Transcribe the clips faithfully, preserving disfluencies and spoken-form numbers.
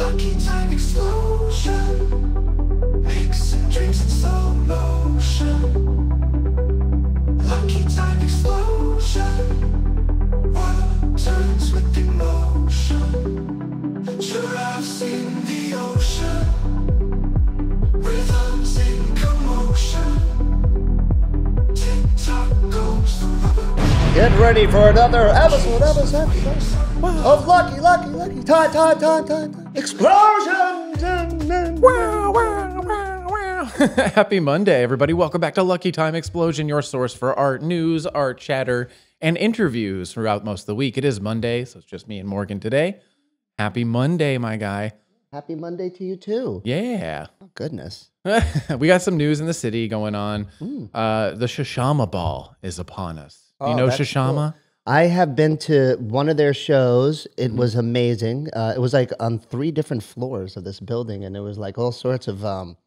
Lucky Time Explosion. Mix and dreams in slow motion. Lucky Time Explosion. World turns with emotion. Sure, I've seen the ocean. Rhythms in commotion. Tick-tock goes the rubber. Get ready for another episode, episode, episode. Wow. Of Lucky, Lucky, Lucky, time, time, time, time, time. Explosions! Wow, wow, wow, wow. Happy Monday, everybody. Welcome back to Lucky Time Explosion, your source for art news, art chatter, and interviews throughout most of the week. It is Monday, so it's just me and Morgan today. Happy Monday, my guy. Happy Monday to you, too. Yeah. Oh, goodness. We got some news in the city going on. Mm. Uh, the ChaShaMa Ball is upon us. Do oh, you know ChaShaMa? Cool. I have been to one of their shows. It was amazing. Uh, it was like on three different floors of this building, and it was like all sorts of um,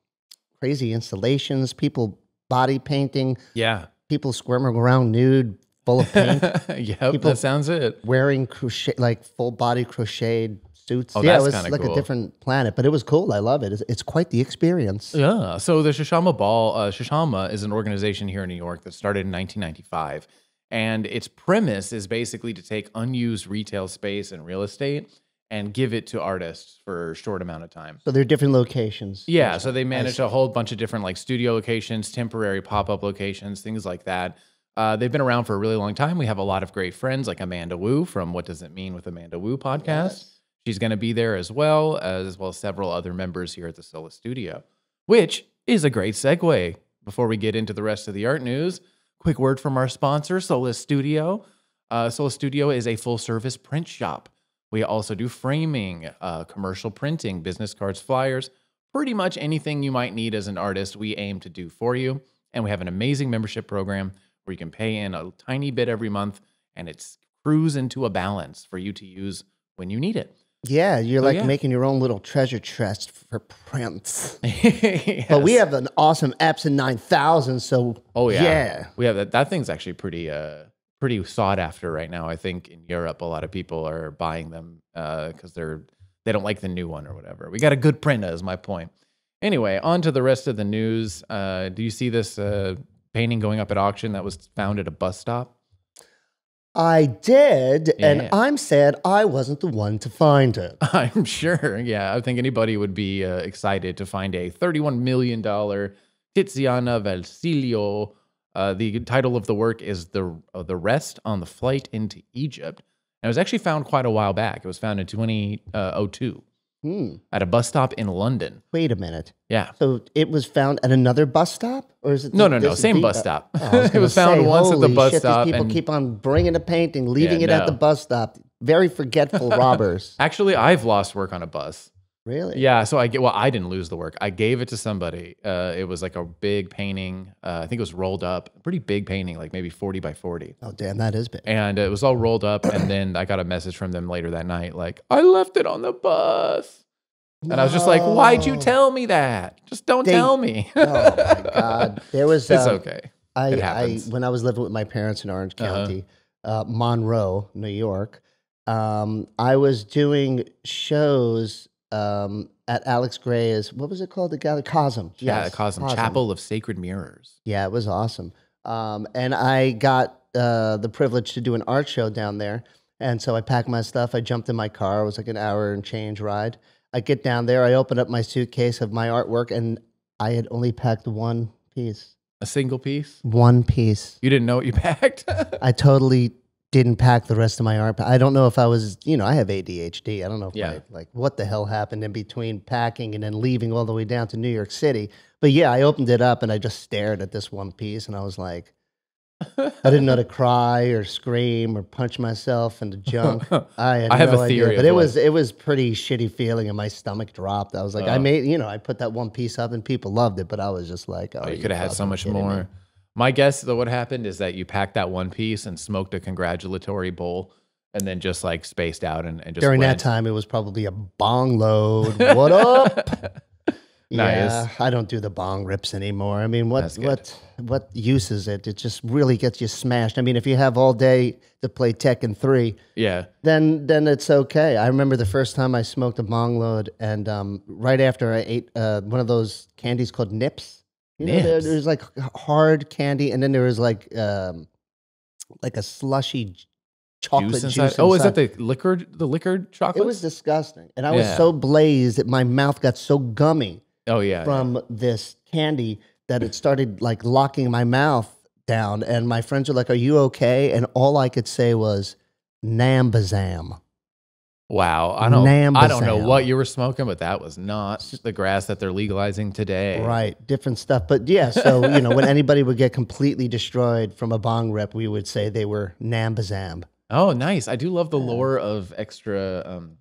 crazy installations, people body painting, yeah, people squirming around nude, full of paint. Yep, that sounds it. Wearing crochet, like full body crocheted suits. Oh, yeah, that's it was like cool. A different planet, but it was cool. I love it. It's, it's quite the experience. Yeah. So the ChaShaMa Ball, uh, ChaShaMa is an organization here in New York that started in nineteen ninety-five. And its premise is basically to take unused retail space and real estate and give it to artists for a short amount of time. So they're different locations. Yeah, so they manage a whole bunch of different like studio locations, temporary pop-up locations, things like that. Uh, they've been around for a really long time. We have a lot of great friends like Amanda Wu from What Does It Mean with Amanda Wu podcast. Yes. She's going to be there as well, as well as several other members here at the Solas Studio, which is a great segue. Before we get into the rest of the art news, quick word from our sponsor, Solas Studio. Uh, Solas Studio is a full-service print shop. We also do framing, uh, commercial printing, business cards, flyers, pretty much anything you might need as an artist, we aim to do for you. And we have an amazing membership program where you can pay in a tiny bit every month, and it screws into a balance for you to use when you need it. Yeah, you're so, like yeah. making your own little treasure chest for prints. Yes. But we have an awesome Epson nine thousand, so oh yeah. yeah. We have that that thing's actually pretty uh pretty sought after right now. I think in Europe a lot of people are buying them uh cuz they're they don't like the new one or whatever. We got a good print is my point. Anyway, on to the rest of the news. Uh do you see this uh painting going up at auction that was found at a bus stop? I did, yeah. And I'm sad I wasn't the one to find it. I'm sure, yeah. I think anybody would be uh, excited to find a thirty-one million dollar Tiziana Valsilio. Uh, the title of the work is The uh, The Rest on the Flight into Egypt. And it was actually found quite a while back. It was found in two thousand two hmm. at a bus stop in London. Wait a minute. Yeah. So it was found at another bus stop? Or is it no, no, no, same bus stop. Oh, was it was found say, once at the bus shit, stop. These people and keep on bringing a painting, leaving yeah, it no. at the bus stop. Very forgetful robbers. Actually, I've lost work on a bus. Really? Yeah. So I get. Well, I didn't lose the work. I gave it to somebody. Uh, it was like a big painting. Uh, I think it was rolled up, pretty big painting, like maybe forty by forty. Oh damn, that is big. And it was all rolled up. And then I got a message from them later that night, like I left it on the bus. And I was just like, why'd you tell me that? Just don't they, tell me. Oh, my God. There was, it's um, okay. I, it I, when I was living with my parents in Orange County, uh-huh. uh, Monroe, New York, um, I was doing shows um, at Alex Gray's, what was it called? The gallery? Cosm. Yeah, yes, Cosm. Cosm. Chapel of Sacred Mirrors. Yeah, it was awesome. Um, and I got uh, the privilege to do an art show down there. And so I packed my stuff. I jumped in my car. It was like an hour and change ride. I get down there, I open up my suitcase of my artwork, and I had only packed one piece. A single piece? One piece. You didn't know what you packed? I totally didn't pack the rest of my art. I don't know if I was, you know, I have A D H D. I don't know if yeah. I, like, what the hell happened in between packing and then leaving all the way down to New York City. But yeah, I opened it up, and I just stared at this one piece, and I was like, I didn't know to cry or scream or punch myself into junk. I, had I have no a theory, idea, but it was it was pretty shitty feeling, and my stomach dropped. I was like, uh, I made you know, I put that one piece up, and people loved it, but I was just like, oh, oh you, you could have had so much more. Me. My guess that what happened is that you packed that one piece and smoked a congratulatory bowl, and then just like spaced out and, and just during went. That time it was probably a bong load. What up? Nice. Yeah, I don't do the bong rips anymore. I mean, what what what use is it? It just really gets you smashed. I mean, if you have all day to play Tekken three, yeah, then then it's okay. I remember the first time I smoked a bong load, and um, right after I ate uh, one of those candies called Nips. You Nips. Know, there, there's like hard candy, and then there was like um, like a slushy chocolate juice inside. Juice inside. Oh, is that the liquored the liquored chocolate? It was disgusting, and I yeah. was so blazed that my mouth got so gummy. Oh yeah, from yeah. this candy that it started like locking my mouth down, and my friends were like, "Are you okay?" And all I could say was, "Nambazam." Wow, I don't, Nambazam. I don't know what you were smoking, but that was not the grass that they're legalizing today. Right, different stuff, but yeah. So you know, when anybody would get completely destroyed from a bong rip, we would say they were Nambazam. Oh, nice! I do love the lore of extra. Um,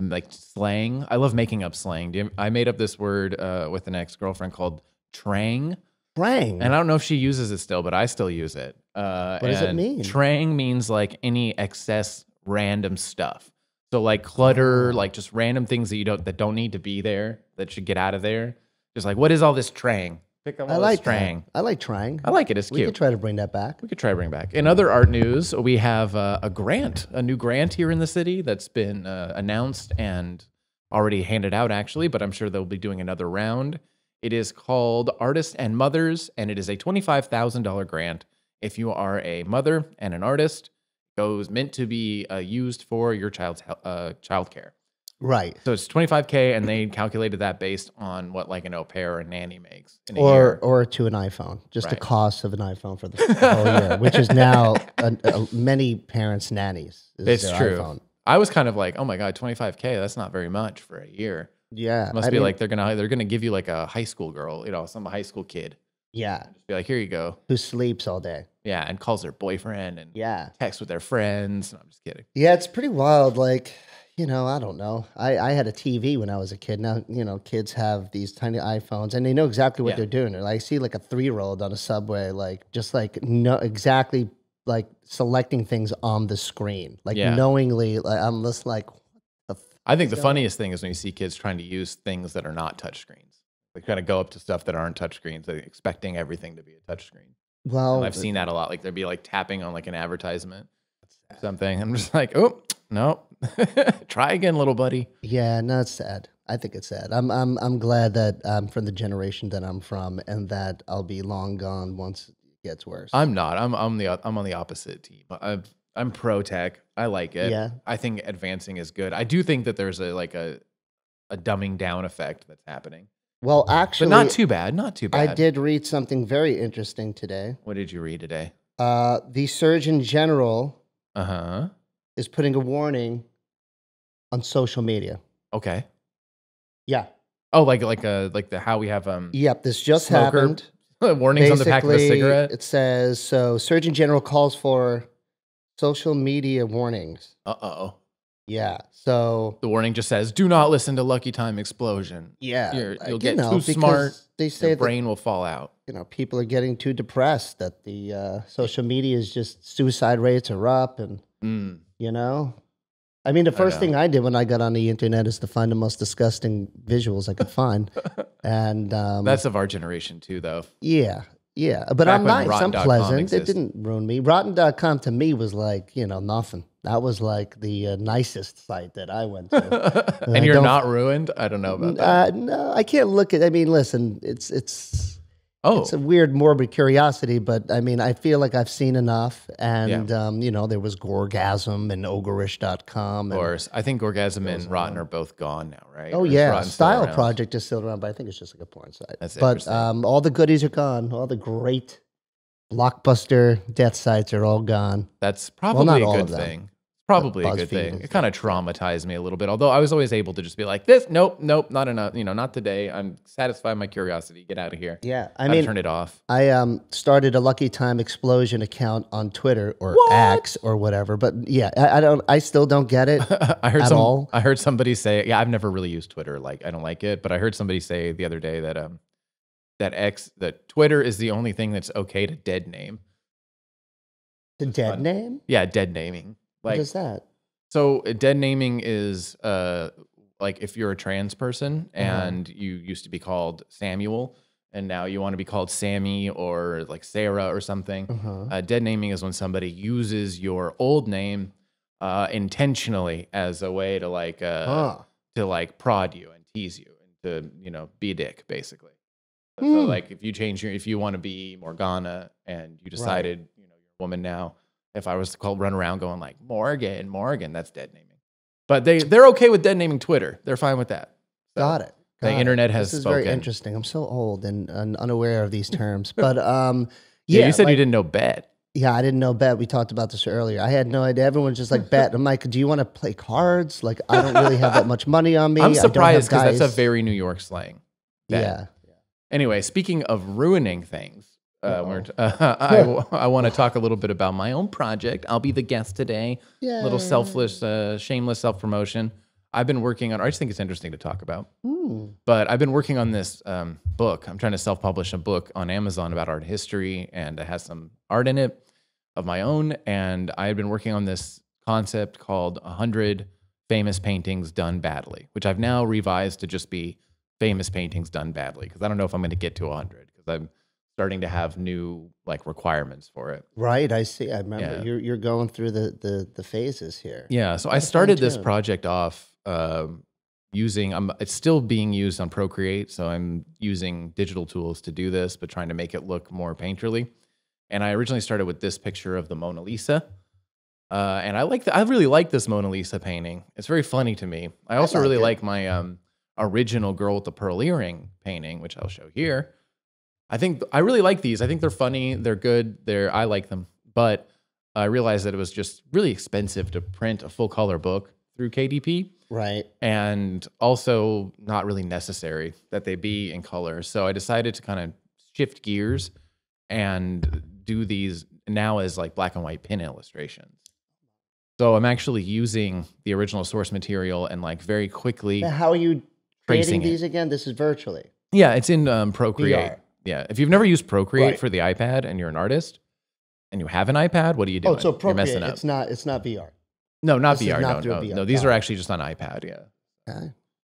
like slang. I love making up slang. Do you, I made up this word uh, with an ex-girlfriend called Trang. Trang. And I don't know if she uses it still, but I still use it. Uh, what does it mean? Trang means like any excess random stuff. So like clutter, like just random things that you don't that don't need to be there, that should get out of there. Just like, what is all this Trang? Pick up all I like this Trang. That. I like Trang. I like it. It's cute. We could try to bring that back. We could try to bring back. In other art news, we have uh, a grant, a new grant here in the city that's been uh, announced and already handed out, actually, but I'm sure they'll be doing another round. It is called Artists and Mothers, and it is a twenty-five thousand dollar grant. If you are a mother and an artist, it was meant to be uh, used for your child's uh, child care. Right. So it's twenty-five K, and they calculated that based on what like an au pair or a nanny makes in a or year. Or to an iPhone, just right. the cost of an iPhone for the whole year, which is now a, a, many parents' nannies. Is it's true. IPhone. I was kind of like, oh my god, twenty-five K, that's not very much for a year. Yeah, it must I be mean, like they're gonna they're gonna give you like a high school girl, you know, some high school kid. Yeah, be like, here you go. Who sleeps all day? Yeah, and calls their boyfriend and yeah, texts with their friends. No, I'm just kidding. Yeah, it's pretty wild. Like. You know, I don't know. I, I had a T V when I was a kid. Now, you know, kids have these tiny iPhones, and they know exactly what yeah. they're doing. And I see like a three-year-old on a subway, like just like no, exactly like selecting things on the screen, like yeah. knowingly. Like, I'm just like, what the f I think the funniest thing is when you see kids trying to use things that are not touchscreens. They kind of go up to stuff that aren't touchscreens, like expecting everything to be a touchscreen. Well, and I've seen that a lot. Like they'd be like tapping on like an advertisement, or something. I'm just like, oh. No, try again, little buddy. Yeah, no, it's sad. I think it's sad. I'm, I'm, I'm glad that I'm from the generation that I'm from, and that I'll be long gone once it gets worse. I'm not. I'm, I'm the, I'm on the opposite team. I've, I'm pro tech. I like it. Yeah. I think advancing is good. I do think that there's a like a, a dumbing down effect that's happening. Well, actually, but not too bad. Not too bad. I did read something very interesting today. What did you read today? Uh, the Surgeon General. Uh huh. Is putting a warning on social media. Okay. Yeah. Oh, like like a like the how we have um. Yep, this just happened. Warnings basically, on the pack of a cigarette. It says so. Surgeon General calls for social media warnings. Uh oh. Yeah. So the warning just says, "Do not listen to Lucky Time Explosion." Yeah, You're, you'll you get know, too smart. They say your brain that, will fall out. You know, people are getting too depressed. That the uh, social media is just suicide rates are up and. Mm. You know, I mean, the first I thing I did when I got on the internet is to find the most disgusting visuals I could find, and um, that's of our generation too, though. Yeah, yeah, but Back I'm nice, I'm pleasant. It didn't ruin me. Rotten dot com to me was like, you know, nothing. That was like the uh, nicest site that I went to. and, and you're not ruined? I don't know about that. Uh, no, I can't look at. I mean, listen, it's it's. Oh. It's a weird, morbid curiosity, but I mean, I feel like I've seen enough. And, yeah. um, you know, there was Gorgasm and Ogreish dot com. Of course. I think Gorgasm and Rotten are both gone now, right? Oh, or yeah. Style Project is still around, but I think it's just like a porn site. That's but um, all the goodies are gone. All the great blockbuster death sites are all gone. That's probably well, not a good thing. Probably a good thing. It kind of traumatized me a little bit, although I was always able to just be like, this, nope, nope, not enough, you know, not today. I'm satisfied my curiosity. Get out of here. Yeah, I mean, turn it off. I um, started a Lucky Time Explosion account on Twitter or what? X or whatever, but yeah, I, I don't, I still don't get it I heard at some, all. I heard somebody say, yeah, I've never really used Twitter. Like, I don't like it, but I heard somebody say the other day that um, that X, that Twitter is the only thing that's okay to dead name. The dead Fun. name? Yeah, dead naming. Like, what is that? So dead naming is uh, like if you're a trans person and mm-hmm. you used to be called Samuel and now you want to be called Sammy or like Sarah or something, mm-hmm. uh, dead naming is when somebody uses your old name uh, intentionally as a way to like uh, huh. to like prod you and tease you and to, you know, be a dick basically. So mm. like if you change your, if you want to be Morgana and you decided, right. you know, you're a woman now, if I was to call, run around going like Morgan, Morgan, that's dead naming. But they, they're okay with dead naming Twitter. They're fine with that. So Got it. Got the internet has This is spoken. Very interesting. I'm so old and, and unaware of these terms. But um, yeah, yeah. You said like, you didn't know bet. Yeah, I didn't know bet. We talked about this earlier. I had no idea. Everyone's just like, bet. I'm like, do you want to play cards? Like, I don't really have that much money on me. I'm surprised because that's a very New York slang. Bet. Yeah. Anyway, speaking of ruining things, uh, we're t uh, I, I want to talk a little bit about my own project. I'll be the guest today. Yay. Little selfless, uh, shameless self-promotion. I've been working on, I just think it's interesting to talk about, Ooh. But I've been working on this um, book. I'm trying to self-publish a book on Amazon about art history, and it has some art in it of my own. And I had been working on this concept called one hundred Famous Paintings Done Badly, which I've now revised to just be Famous Paintings Done Badly, because I don't know if I'm going to get to one hundred, because I'm starting to have new like requirements for it. Right, I see. I remember yeah. you're you're going through the the, the phases here. Yeah, so That's I started this project off uh, using. I'm it's still being used on Procreate, so I'm using digital tools to do this, but trying to make it look more painterly. And I originally started with this picture of the Mona Lisa. Uh, and I like the, I really like this Mona Lisa painting. It's very funny to me. I also I like really it. like my. Um, original girl with the pearl earring painting, which I'll show here. I think I really like these. I think they're funny. They're good. They're I like them. But I realized that it was just really expensive to print a full color book through K D P. Right. And also not really necessary that they be in color. So I decided to kind of shift gears and do these now as like black and white pen illustrations. So I'm actually using the original source material and like very quickly. Now how are you creating these it. again? This is virtually. Yeah, it's in um, Procreate. V R. Yeah, if you've never used Procreate right. for the iPad and you're an artist and you have an iPad, what are you doing? Oh, so Procreate, you're messing up. It's not, it's not V R. No, not this V R. Not no, no, V R. no, these are actually just on iPad. Yeah. Okay.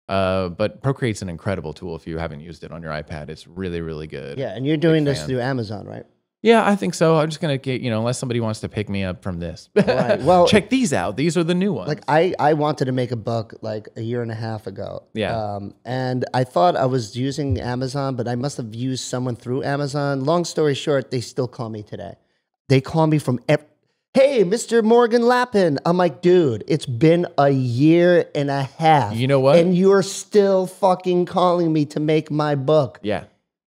Uh, but Procreate's an incredible tool if you haven't used it on your iPad. It's really, really good. Yeah, and you're doing Big this fan. through Amazon, right? Yeah, I think so. I'm just gonna get, you know, unless somebody wants to pick me up from this. Right. Well, check these out. These are the new ones. Like I, I wanted to make a book like a year and a half ago. Yeah. Um, and I thought I was using Amazon, but I must have used someone through Amazon. Long story short, they still call me today. They call me from, hey, Mister Morgan Lappin. I'm like, dude, it's been a year and a half. You know what? And you're still fucking calling me to make my book. Yeah.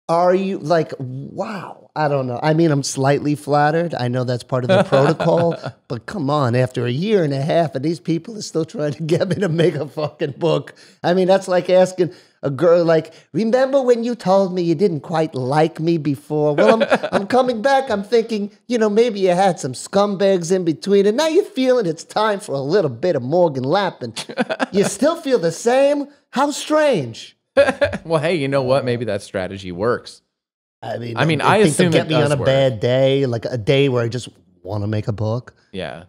Are you like, wow, I don't know. I mean, I'm slightly flattered. I know that's part of the protocol, but come on, after a year and a half, and these people are still trying to get me to make a fucking book. I mean, that's like asking a girl, like, remember when you told me you didn't quite like me before? Well, I'm, I'm coming back. I'm thinking, you know, maybe you had some scumbags in between, and now you're feeling it's time for a little bit of Morgan Lappin. You still feel the same? How strange. Well, hey, you know what? Maybe that strategy works. I mean, I mean, I, I assume get it me does on a work. bad day, like a day where I just want to make a book. Yeah,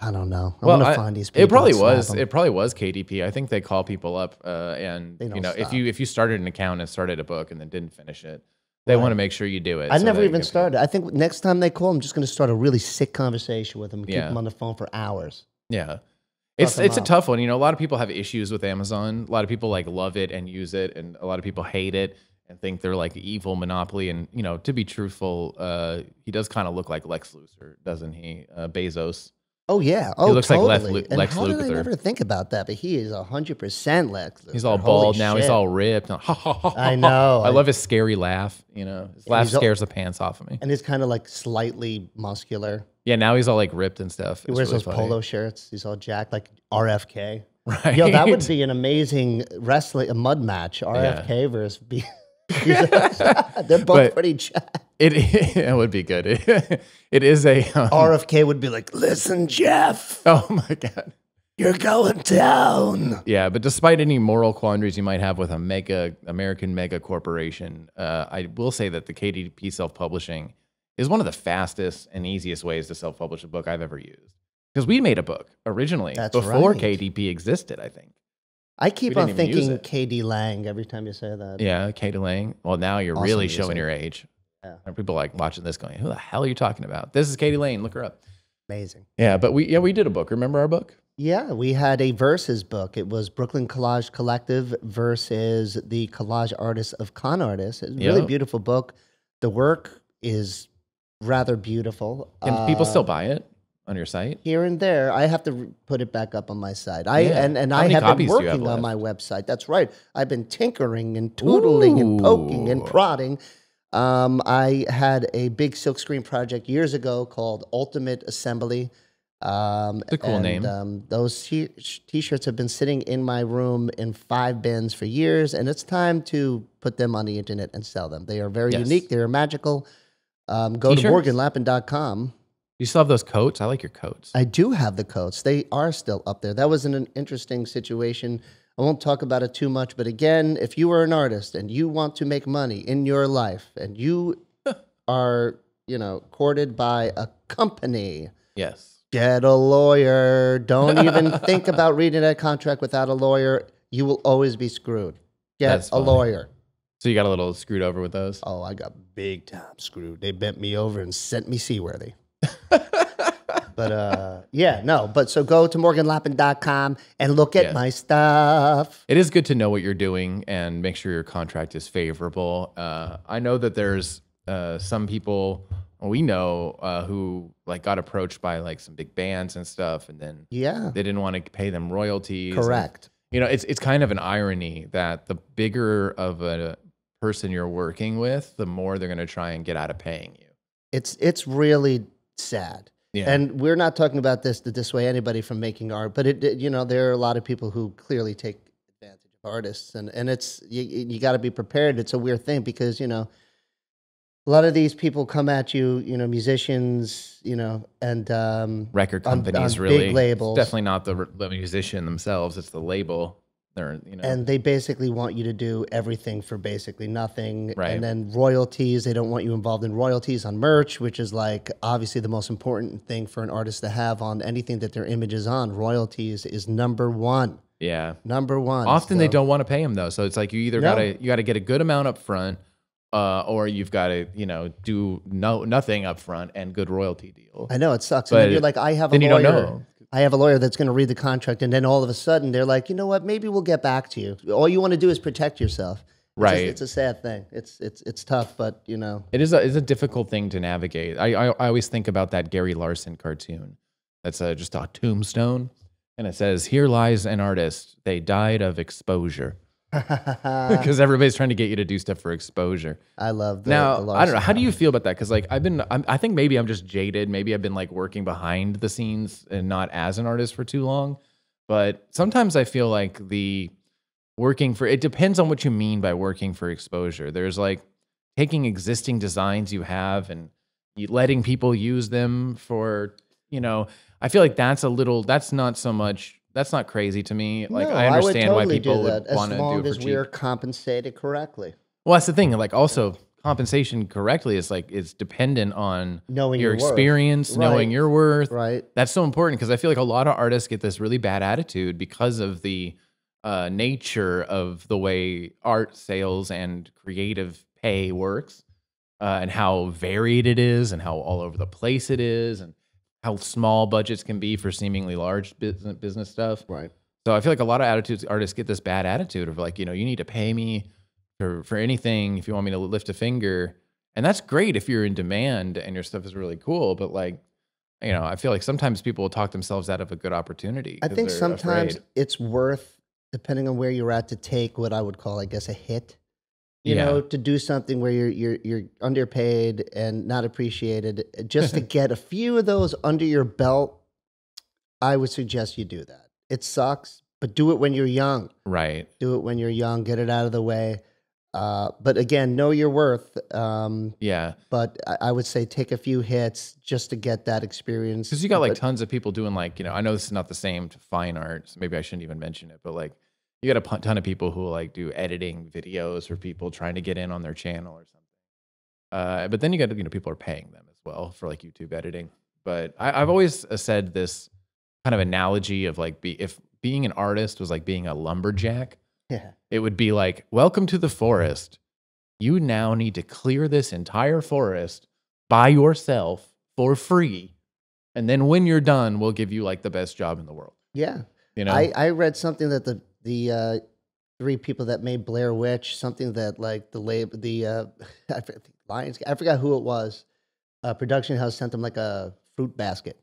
I don't know. I'm well, gonna I, find these people. It probably was. Them. It probably was K D P. I think they call people up, uh, and you know, stop. if you if you started an account and started a book and then didn't finish it, they right. want to make sure you do it. I so never even started. People. I think next time they call, I'm just gonna start a really sick conversation with them and yeah. keep them on the phone for hours. Yeah. It's it's a tough one. You know, a lot of people have issues with Amazon. A lot of people like love it and use it, and a lot of people hate it and think they're like evil monopoly. And you know, to be truthful, uh, he does kind of look like Lex Luther, doesn't he? Uh, Bezos. Oh yeah. Oh, he looks totally. like Lex, and Lex how Luther. Did I never think about that? But he is a hundred percent Lex Luther. He's all Holy bald shit. now. He's all ripped. I know. I love his scary laugh. You know, his laugh scares all, the pants off of me. And he's kind of like slightly muscular. Yeah, now he's all like ripped and stuff. He wears really those funny. polo shirts. He's all jacked, like R F K. Right. Yo, that would be an amazing wrestling, a mud match. R F K yeah. versus B. They're both but pretty jacked. It, it would be good. It, it is a. Um, R F K would be like, listen, Jeff. Oh my God. You're going down. Yeah, but despite any moral quandaries you might have with a mega, American mega corporation, uh, I will say that the K D P self-publishing is one of the fastest and easiest ways to self-publish a book I've ever used. Because we made a book originally That's before right. K D P existed, I think. I keep on thinking K D Lang every time you say that. Yeah, K D Lang. Well, now you're awesome really music. showing your age. Yeah. And people like watching this going, who the hell are you talking about? This is K D Lang. Look her up. Amazing. Yeah, but we yeah we did a book. Remember our book? Yeah, we had a versus book. It was Brooklyn Collage Collective versus the Collage Artists of Con Artists. It's a yep. really beautiful book. The work is rather beautiful. Can uh, people still buy it on your site? Here and there. I have to put it back up on my site. I yeah. And, and I have been working have on my website. That's right. I've been tinkering and tootling Ooh. and poking and prodding. Um, I had a big silkscreen project years ago called Ultimate Assembly. Um, it's a cool and, name. Um, those t- t-shirts have been sitting in my room in five bins for years, and it's time to put them on the internet and sell them. They are very yes. unique. They are magical. Um, go t-shirts? to Morgan Lappin dot com. You still have those coats? I like your coats. I do have the coats. They are still up there. That was an, an interesting situation. I won't talk about it too much, but again, if you are an artist and you want to make money in your life and you are, you know, courted by a company. Yes. Get a lawyer. Don't even think about reading that contract without a lawyer. You will always be screwed. Get That's a funny. lawyer. So you got a little screwed over with those? Oh, I got big time screwed. They bent me over and sent me seaworthy. But uh, yeah, no. But so go to Morgan Lappin dot com and look at yeah. my stuff. It is good to know what you're doing and make sure your contract is favorable. Uh, I know that there's uh, some people... we know uh, who like got approached by like some big bands and stuff, and then yeah, they didn't want to pay them royalties. Correct. And, you know, it's it's kind of an irony that the bigger of a person you're working with, the more they're going to try and get out of paying you. It's it's really sad. Yeah. And we're not talking about this to dissuade anybody from making art, but it, it you know there are a lot of people who clearly take advantage of artists, and and it's you you got to be prepared. It's a weird thing because you know. A lot of these people come at you, you know, musicians, you know, and um, record companies, on, on really big labels. It's definitely not the, the musician themselves; it's the label. They're, you know, and they basically want you to do everything for basically nothing, right? And then royalties; they don't want you involved in royalties on merch, which is like obviously the most important thing for an artist to have on anything that their image is on. Royalties is number one. Yeah, number one. Often so. They don't want to pay them though, so it's like you either no. gotta you gotta get a good amount up front. Uh, or you've got to, you know, do no nothing up front and good royalty deal. I know it sucks. But and then you're like, I have a lawyer. You don't know. I have a lawyer that's going to read the contract, and then all of a sudden they're like, you know what? Maybe we'll get back to you. All you want to do is protect yourself. It's right. Just, it's a sad thing. It's it's it's tough, but you know, it is a it's a difficult thing to navigate. I I, I always think about that Gary Larson cartoon. That's a, just a tombstone, and it says, "Here lies an artist. They died of exposure." Because everybody's trying to get you to do stuff for exposure. I love that. Now, the I don't know. How do you feel about that? Because like I've been, I'm, I think maybe I'm just jaded. Maybe I've been like working behind the scenes and not as an artist for too long. But sometimes I feel like the working for, it depends on what you mean by working for exposure. There's like taking existing designs you have and letting people use them for, you know, I feel like that's a little, that's not so much. That's not crazy to me. Like no, I understand I would totally why people would want to do it for cheap. As long as we are compensated correctly. Well, that's the thing. Like also compensation correctly is like it's dependent on knowing your, your experience, worth. knowing right. your worth. Right. That's so important because I feel like a lot of artists get this really bad attitude because of the uh, nature of the way art sales and creative pay works, uh, and how varied it is, and how all over the place it is, and how small budgets can be for seemingly large business business stuff. Right. So I feel like a lot of attitudes artists get this bad attitude of like, you know, you need to pay me for, for anything if you want me to lift a finger. And that's great if you're in demand and your stuff is really cool. But like, you know, I feel like sometimes people will talk themselves out of a good opportunity. I think sometimes afraid. it's worth, depending on where you're at, to take what I would call, I guess, a hit. You yeah. know, to do something where you're you're you're underpaid and not appreciated, just to get a few of those under your belt, I would suggest you do that. It sucks, but do it when you're young. Right. Do it when you're young. Get it out of the way. Uh, but again, know your worth. Um, yeah. But I, I would say take a few hits just to get that experience. Because you got like but, tons of people doing like, you know, I know this is not the same to fine art, so maybe I shouldn't even mention it, but like. You got a ton of people who like do editing videos for people trying to get in on their channel or something. Uh, but then you got, you know, people are paying them as well for like YouTube editing. But I, I've always said this kind of analogy of like, be, if being an artist was like being a lumberjack. Yeah. It would be like, welcome to the forest. You now need to clear this entire forest by yourself for free. And then when you're done, we'll give you like the best job in the world. Yeah. You know, I, I read something that the, the, uh, three people that made Blair Witch, something that like the lab, the, uh, I forget, Lions, I forgot who it was. A production house sent them like a fruit basket.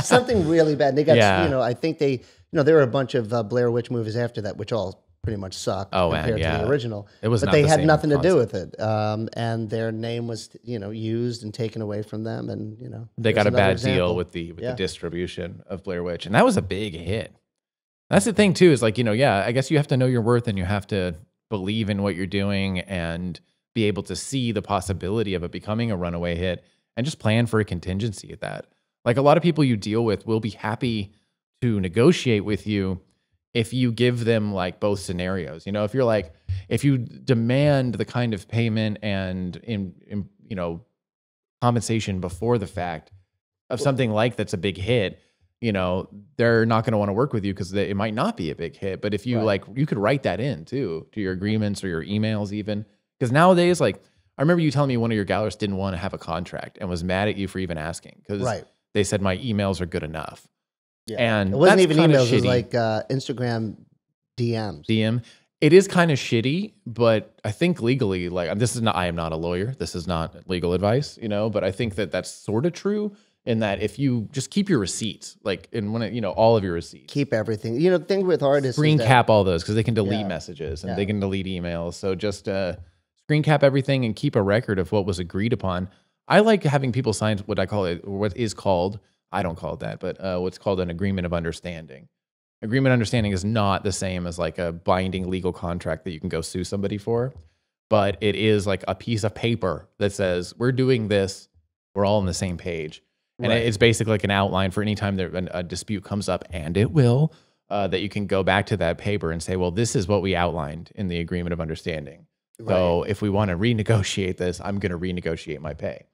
Something really bad. They got, yeah. you know, I think they, you know, there were a bunch of uh, Blair Witch movies after that, which all pretty much sucked oh, compared and, yeah. to the original. It was but not they the had nothing concept. to do with it. Um, and their name was, you know, used and taken away from them. And, you know, they got a bad example. deal with the with yeah. the distribution of Blair Witch. And that was a big hit. That's the thing, too, is like, you know, yeah, I guess you have to know your worth and you have to believe in what you're doing and be able to see the possibility of it becoming a runaway hit and just plan for a contingency at that. Like a lot of people you deal with will be happy to negotiate with you if you give them like both scenarios. You know, if you're like, if you demand the kind of payment and, in, in you know, compensation before the fact of something like that's a big hit, you know, they're not going to want to work with you because it might not be a big hit. But if you right. like, you could write that in too, to your agreements or your emails even. Because nowadays, like, I remember you telling me one of your gallerists didn't want to have a contract and was mad at you for even asking because right. they said my emails are good enough. Yeah. And it wasn't even emails; it was like uh, Instagram D Ms. D M. It is kind of shitty, but I think legally, like, this is not. I am not a lawyer. This is not legal advice, you know. But I think that that's sort of true in that if you just keep your receipts, like, in one, you know, all of your receipts, keep everything. You know, the thing with artists, screen cap that, all those because they can delete yeah, messages and yeah. they can delete emails. So just. Uh, Screen cap everything and keep a record of what was agreed upon. I like having people sign what I call it, or what is called, I don't call it that, but uh, what's called an agreement of understanding. Agreement of understanding is not the same as like a binding legal contract that you can go sue somebody for, but it is like a piece of paper that says, we're doing this, we're all on the same page. And right. it's basically like an outline for any time there, a dispute comes up, and it will, uh, that you can go back to that paper and say, well, this is what we outlined in the agreement of understanding. So right. if we want to renegotiate this, I'm going to renegotiate my pay.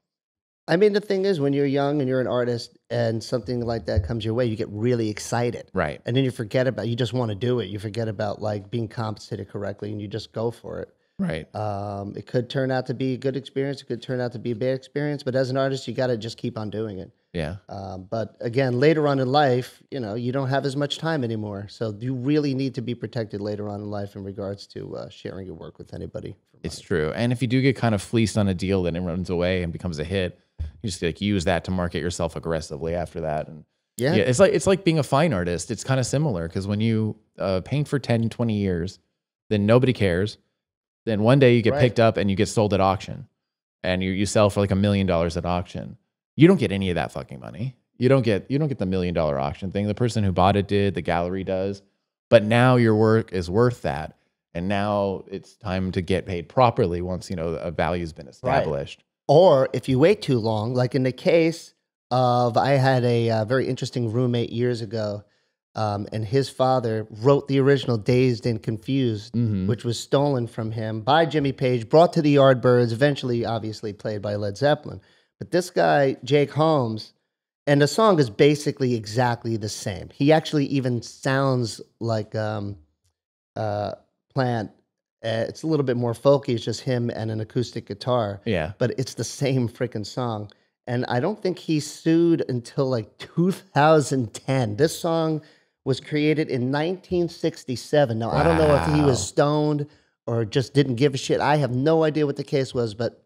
I mean, the thing is, when you're young and you're an artist and something like that comes your way, you get really excited. Right. And then you forget about, you just want to do it. You forget about like being compensated correctly and you just go for it. Right. Um, it could turn out to be a good experience. It could turn out to be a bad experience. But as an artist, you got to just keep on doing it. Yeah. Um, but again, later on in life, you know, you don't have as much time anymore. So you really need to be protected later on in life in regards to uh, sharing your work with anybody. It's true. And if you do get kind of fleeced on a deal that it runs away and becomes a hit, you just like use that to market yourself aggressively after that. And yeah, yeah it's like it's like being a fine artist. It's kind of similar because when you uh, paint for ten, twenty years, then nobody cares. Then one day you get right. picked up and you get sold at auction and you, you sell for like a million dollars at auction. You don't get any of that fucking money. You don't get, you don't get the million dollar auction thing. The person who bought it did, the gallery does, but now your work is worth that. And now it's time to get paid properly once, you know, a value has been established. Right. Or if you wait too long, like in the case of, I had a uh, very interesting roommate years ago. Um, and his father wrote the original Dazed and Confused, mm-hmm. which was stolen from him by Jimmy Page, brought to the Yardbirds, eventually obviously played by Led Zeppelin. But this guy, Jake Holmes, and the song is basically exactly the same. He actually even sounds like um, uh, Plant. Uh, it's a little bit more folky. It's just him and an acoustic guitar. Yeah. But it's the same freaking song. And I don't think he sued until like two thousand ten. This song was created in nineteen sixty-seven. Now, wow. I don't know if he was stoned or just didn't give a shit. I have no idea what the case was, but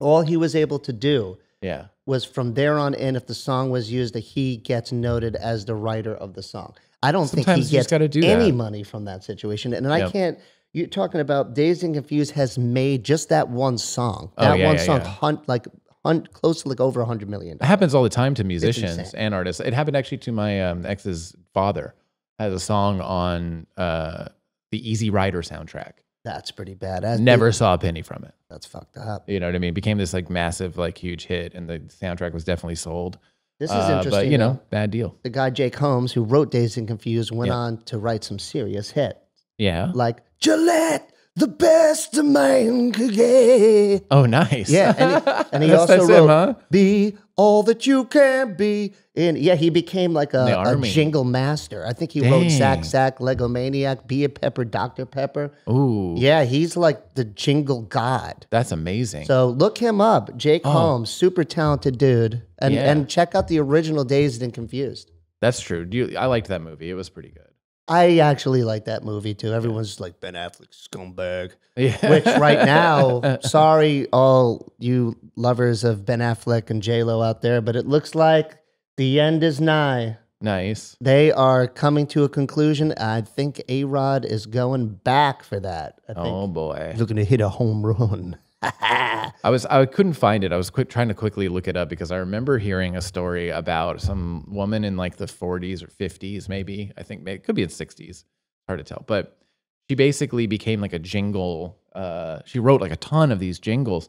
all he was able to do yeah. was from there on in, if the song was used, that he gets noted as the writer of the song. I don't Sometimes think he gets any that. money from that situation. And, and yep. I can't, you're talking about Dazed and Confused has made just that one song. That oh, yeah, one yeah, song, yeah. Hunt, like hunt, close to like over one hundred million dollars. It happens all the time to musicians and artists. It happened actually to my um, ex's father. Has a song on uh, the Easy Rider soundtrack. That's pretty badass. Never saw a penny from it. That's fucked up. You know what I mean? Became this like massive, like huge hit, and the soundtrack was definitely sold. This is uh, interesting. But you know, bad deal. The guy Jake Holmes, who wrote Dazed and Confused, went yeah. on to write some serious hits. Yeah, like Gillette, the best a man could get. Oh, nice. Yeah, and he, and he also wrote him, huh? Be All That You Can Be. And yeah, he became like a, a jingle master. I think he Dang. wrote Zack Zack, Legomaniac, Be a Pepper, Doctor Pepper. Ooh. Yeah, he's like the jingle god. That's amazing. So look him up. Jake oh. Holmes, super talented dude. And, yeah. and check out the original Dazed and Confused. That's true. Do you, I liked that movie. It was pretty good. I actually like that movie too. Everyone's just like Ben Affleck scumbag, yeah. which right now, sorry all you lovers of Ben Affleck and J Lo out there, but it looks like the end is nigh. Nice. They are coming to a conclusion. I think A-Rod is going back for that. I think oh boy, looking to hit a home run. I was I couldn't find it. I was quick trying to quickly look it up because I remember hearing a story about some woman in like the forties or fifties, maybe. I think it could be in sixties. Hard to tell. But she basically became like a jingle. Uh, she wrote like a ton of these jingles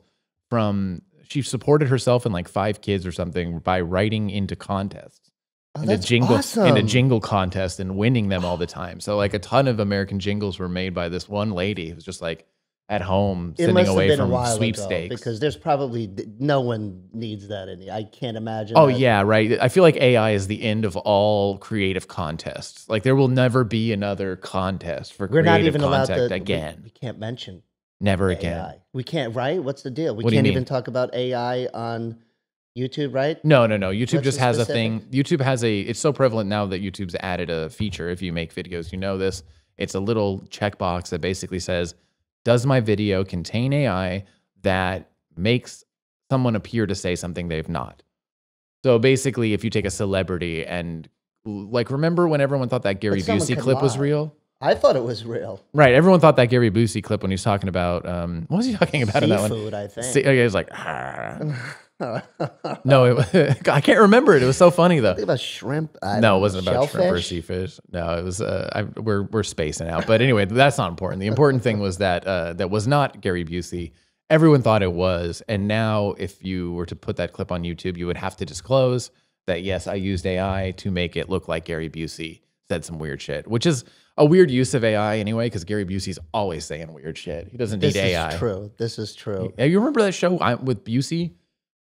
from. She supported herself and like five kids or something by writing into contests. Oh, in a jingle, awesome. in a jingle contest and winning them all the time. So like a ton of American jingles were made by this one lady. It was just like. At home, it sending away from sweepstakes. Because there's probably, no one needs that. In the, I can't imagine. Oh, that. yeah, right. I feel like A I is the end of all creative contests. Like, there will never be another contest for We're creative not even contact to, again. We, we can't mention Never again. A I. We can't, right? What's the deal? We what can't even talk about A I on YouTube, right? No, no, no. YouTube What's just has specific? a thing. YouTube has a, it's so prevalent now that YouTube's added a feature. If you make videos, you know this. It's a little checkbox that basically says, does my video contain A I that makes someone appear to say something they've not? So basically, if you take a celebrity and, like, remember when everyone thought that Gary Busey clip lie. was real? I thought it was real. Right. Everyone thought that Gary Busey clip when he was talking about, um, what was he talking about Seafood, in that one? Seafood, I think. Se okay, it was like, no, it, I can't remember it. It was so funny, though. It was about shrimp. I no, it wasn't know, about shrimp or seafish. No, it was, uh, I, we're, we're spacing out. But anyway, that's not important. The important thing was that uh, that was not Gary Busey. Everyone thought it was. And now if you were to put that clip on YouTube, you would have to disclose that, yes, I used A I to make it look like Gary Busey said some weird shit, which is a weird use of A I anyway, because Gary Busey's always saying weird shit. He doesn't need A I. This is true. This is true. You remember that show with Busey?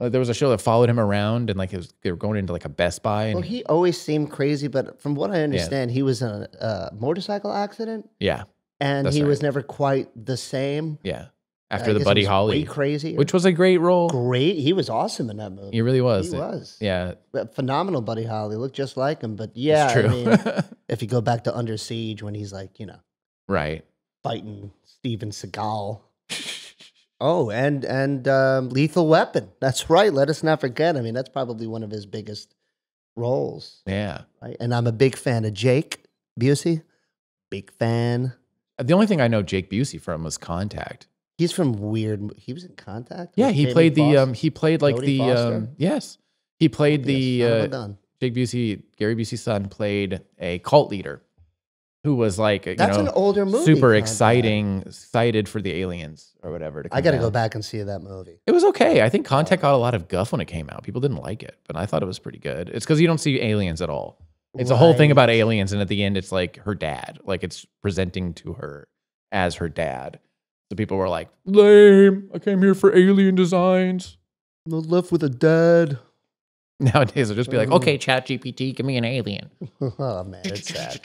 There was a show that followed him around, and like it was, they were going into like a Best Buy. And well, he always seemed crazy, but from what I understand, yeah. he was in a uh, motorcycle accident. Yeah, and he right. was never quite the same. Yeah, after I the Buddy Holly, crazy, which was a great role. Great, he was awesome in that movie. He really was. He it, was. Yeah, phenomenal Buddy Holly, looked just like him. But yeah, it's true. I mean, if you go back to Under Siege, when he's like, you know, right, fighting Steven Seagal. Oh, and and um, Lethal Weapon. That's right. Let us not forget. I mean, that's probably one of his biggest roles. Yeah. Right? And I'm a big fan of Jake Busey. Big fan. The only thing I know Jake Busey from was Contact. He's from weird. He was in Contact. Yeah, he Jamie played Foster? the. Um, he played like Jody the. Um, yes, he played oh, the. Yes. Uh, Jake Busey, Gary Busey's son, played a cult leader who was like, you That's know, an older movie super content. exciting, excited for the aliens or whatever. To come I got to go back and see that movie. It was okay. I think Contact got a lot of guff when it came out. People didn't like it, but I thought it was pretty good. It's because you don't see aliens at all. It's right. a whole thing about aliens, and at the end, it's like her dad. Like, it's presenting to her as her dad. So people were like, lame, I came here for alien designs. I'm left with a dad. Nowadays, it'll just be like, okay, Chat G P T, give me an alien. Oh, man, it's sad.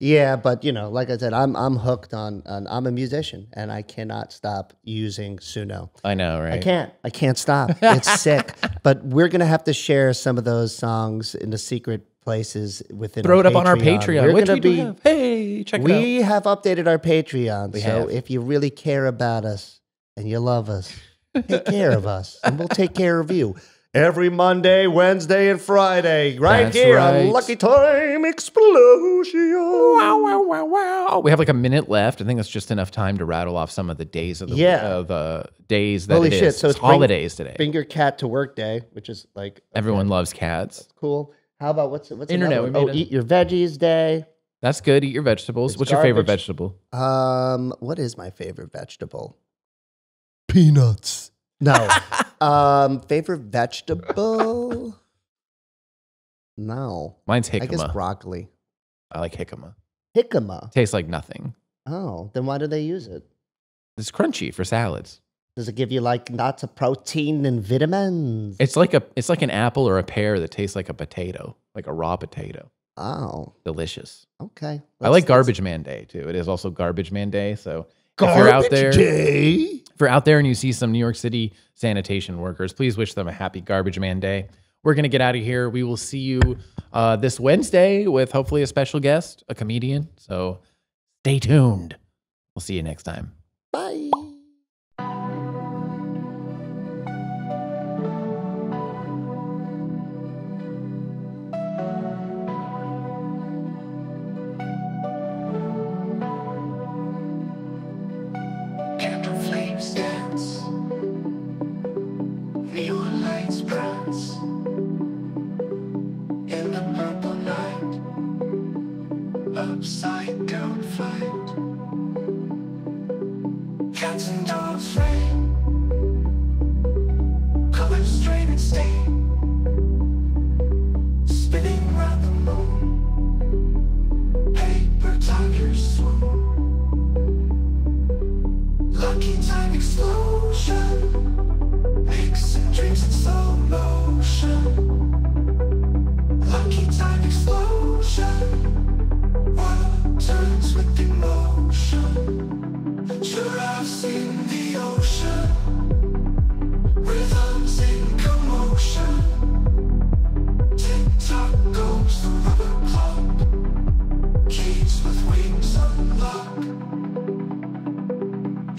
Yeah, but, you know, like I said, I'm I'm hooked on, on, I'm a musician, and I cannot stop using Suno. I know, right? I can't. I can't stop. It's sick. But we're going to have to share some of those songs in the secret places within Throw it Patreon. up on our Patreon, we're which gonna we be, do have. Hey, check it we out. We have updated our Patreon, we so have. if you really care about us and you love us, take care of us, and we'll take care of you. Every Monday, Wednesday, and Friday, right That's here right. on Lucky Time Explosion. Wow, wow, wow, wow! We have like a minute left. I think that's just enough time to rattle off some of the days of the yeah. of uh, days that Holy it shit. Is. So it's, it's holidays bring, today. Bring your cat to work day, which is like okay. everyone loves cats. That's cool. How about what's what's internet? We made oh, a... eat your veggies day. That's good. Eat your vegetables. It's what's garbage. your favorite vegetable? Um, what is my favorite vegetable? Peanuts. No. Um, favorite vegetable? No. Mine's jicama. I guess broccoli. I like jicama. Jicama? Tastes like nothing. Oh, then why do they use it? It's crunchy for salads. Does it give you like lots of protein and vitamins? It's like a it's like an apple or a pear that tastes like a potato, like a raw potato. Oh, delicious. Okay, let's, I like Garbage Man Day too. It is also Garbage Man Day, so garbage if you're out there, day. if you're out there and you see some New York City sanitation workers, please wish them a happy Garbage Man Day. We're gonna get out of here. We will see you uh, this Wednesday with hopefully a special guest, a comedian. So stay tuned. We'll see you next time. Bye.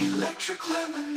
Electric lemon.